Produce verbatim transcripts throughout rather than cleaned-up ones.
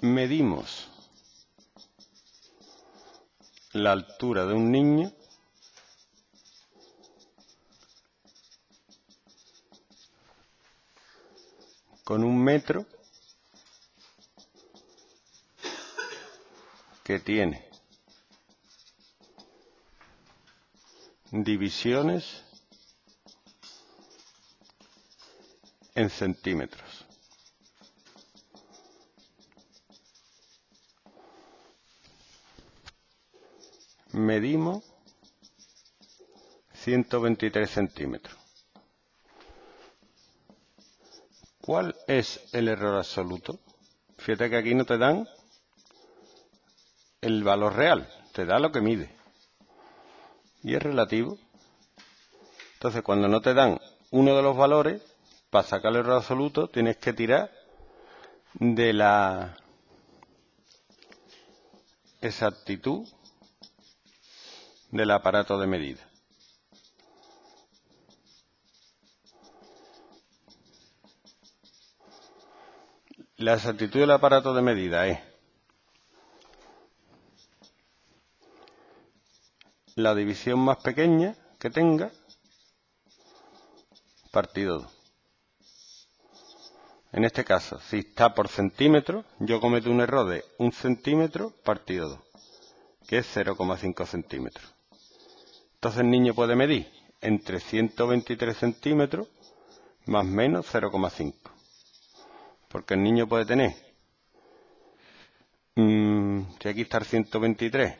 medimos la altura de un niño con un metro que tiene divisiones en centímetros. Medimos ciento veintitrés centímetros. ¿Cuál es el error absoluto? Fíjate que aquí no te dan el valor real, te da lo que mide. Y es relativo. Entonces, cuando no te dan uno de los valores, para sacar el error absoluto tienes que tirar de la exactitud del aparato de medida. La exactitud del aparato de medida es la división más pequeña que tenga partido dos. En este caso, si está por centímetro, yo cometo un error de un centímetro partido dos, que es cero coma cinco centímetros. Entonces el niño puede medir entre ciento veintitrés centímetros más menos cero coma cinco. Porque el niño puede tener, mmm, si aquí está el ciento veintitrés,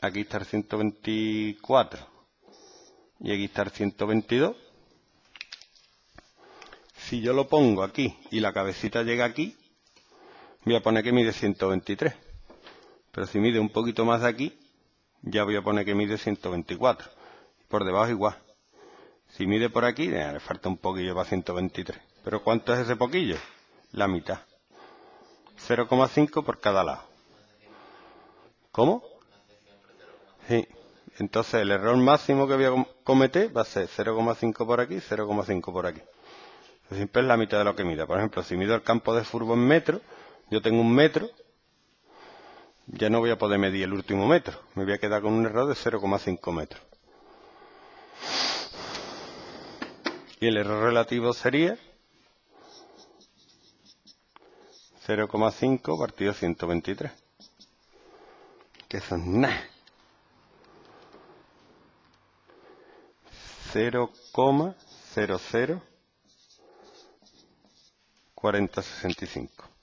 aquí está el ciento veinticuatro y aquí está el ciento veintidós. Si yo lo pongo aquí y la cabecita llega aquí, voy a poner que mide ciento veintitrés. Pero si mide un poquito más de aquí, ya voy a poner que mide ciento veinticuatro. Por debajo igual. Si mide por aquí, eh, le falta un poquillo para ciento veintitrés. ¿Pero cuánto es ese poquillo? La mitad. cero coma cinco por cada lado. ¿Cómo? Sí. Entonces el error máximo que voy a cometer va a ser cero coma cinco por aquí, cero coma cinco por aquí. Siempre es la mitad de lo que mida. Por ejemplo, si mido el campo de fútbol en metro, yo tengo un metro, ya no voy a poder medir el último metro. Me voy a quedar con un error de cero coma cinco metros. Y el error relativo sería cero coma cinco partido ciento veintitrés. Que son nada. cero coma cero cero cuatro mil sesenta y cinco.